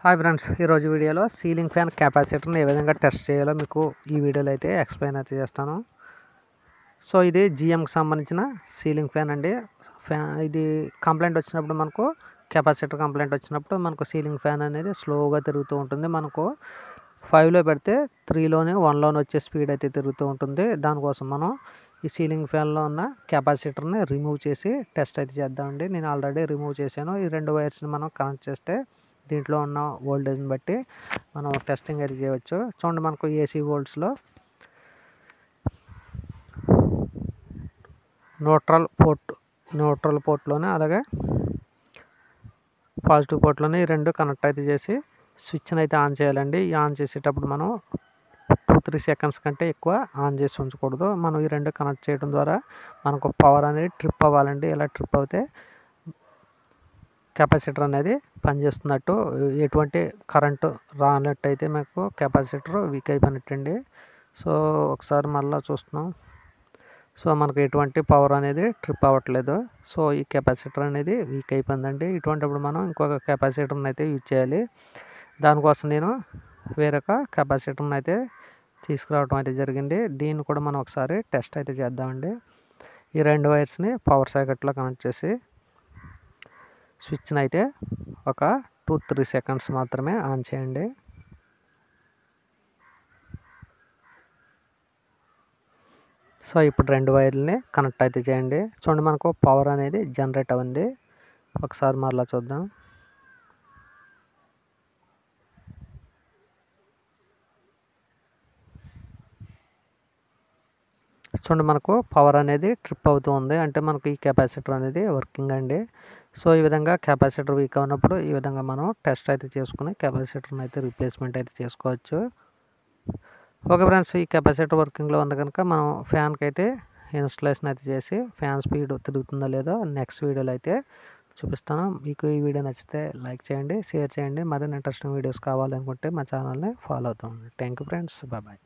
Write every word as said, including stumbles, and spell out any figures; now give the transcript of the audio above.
Hi friends ఈ రోజు వీడియోలో సీలింగ్ ఫ్యాన్ కెపాసిటర్ని ఏ విధంగా టెస్ట్ చేయాలో మీకు ఈ వీడియోలో అయితే ఎక్స్ప్లెయిన్ అయితే చేస్తాను. సో ఇది జీఎంకి సంబంధించిన సీలింగ్ ఫ్యాన్ అండి. ఫ్యాన్ ఇది కంప్లైంట్ వచ్చినప్పుడు మనకు కెపాసిటర్ కంప్లైంట్ వచ్చినప్పుడు మనకు సీలింగ్ ఫ్యాన్ అనేది స్లోగా తిరుగుతూ ఉంటుంది. మనకు ఫైవ్లో పెడితే త్రీలోనే వన్లోనే వచ్చే స్పీడ్ అయితే తిరుగుతూ ఉంటుంది. దానికోసం మనం ఈ సీలింగ్ ఫ్యాన్లో ఉన్న కెపాసిటర్ని రిమూవ్ చేసి టెస్ట్ అయితే చేద్దామండి. నేను ఆల్రెడీ రిమూవ్ చేశాను. ఈ రెండు వైర్స్ని మనం కనెక్ట్ చేస్తే దీంట్లో ఉన్న వోల్టేజ్ని బట్టి మనం టెస్టింగ్ అయితే చేయవచ్చు. చూడండి మనకు ఏసీ వోల్ట్స్లో న్యూట్రల్ పోర్ట్ న్యూట్రల్ పోర్ట్లోనే అలాగే పాజిటివ్ పోర్ట్లోనే ఈ రెండు కనెక్ట్ అయితే చేసి స్విచ్ని అయితే ఆన్ చేయాలండి. ఆన్ చేసేటప్పుడు మనం టూ త్రీ సెకండ్స్ కంటే ఎక్కువ ఆన్ చేసి ఉంచకూడదు. మనం ఈ రెండు కనెక్ట్ చేయడం ద్వారా మనకు పవర్ అనేది ట్రిప్ అవ్వాలండి. ఇలా ట్రిప్ అవుతే కెపాసిటర్ అనేది పనిచేస్తున్నట్టు, ఎటువంటి కరెంటు రానట్టు అయితే మీకు కెపాసిటర్ వీక్ అయిపోయినట్టండి. సో ఒకసారి మళ్ళీ చూస్తున్నాం. సో మనకు ఎటువంటి పవర్ అనేది ట్రిప్ అవ్వట్లేదు. సో ఈ కెపాసిటర్ అనేది వీక్ అయిపోయిందండి. ఇటువంటిప్పుడు మనం ఇంకొక కెపాసిటర్ని అయితే యూజ్ చేయాలి. దానికోసం నేను వేరొక కెపాసిటర్ని అయితే తీసుకురావడం అయితే జరిగింది. దీన్ని కూడా మనం ఒకసారి టెస్ట్ అయితే చేద్దామండి. ఈ రెండు వైర్స్ని పవర్ సాకెట్లో కనెక్ట్ చేసి స్విచ్ని అయితే ఒక టూ త్రీ సెకండ్స్ మాత్రమే ఆన్ చేయండి. సో ఇప్పుడు రెండు వైర్లని కనెక్ట్ అయితే చేయండి. చూడండి మనకు పవర్ అనేది జనరేట్ అవ్వండి. ఒకసారి మరలా చూద్దాం. చూడండి మనకు పవర్ అనేది ట్రిప్ అవుతూ ఉంది. అంటే మనకు ఈ కెపాసిటర్ అనేది వర్కింగ్ అండి. సో ఈ విధంగా కెపాసిటర్ వీక్ అయినప్పుడు ఈ విధంగా మనం టెస్ట్ అయితే చేసుకుని కెపాసిటర్ని అయితే రీప్లేస్మెంట్ అయితే చేసుకోవచ్చు. ఓకే ఫ్రెండ్స్, ఈ కెపాసిటర్ వర్కింగ్లో ఉంది కనుక మనం ఫ్యాన్కి అయితే ఇన్స్టలేషన్ అయితే చేసి ఫ్యాన్ స్పీడ్ తిరుగుతుందో లేదో నెక్స్ట్ వీడియోలో అయితే చూపిస్తాను. మీకు ఈ వీడియో నచ్చితే లైక్ చేయండి, షేర్ చేయండి. మరిన్ని ఇంట్రెస్టింగ్ వీడియోస్ కావాలనుకుంటే మా ఛానల్ని ఫాలో అవుతూ ఉండండి. Thank you friends, bye bye.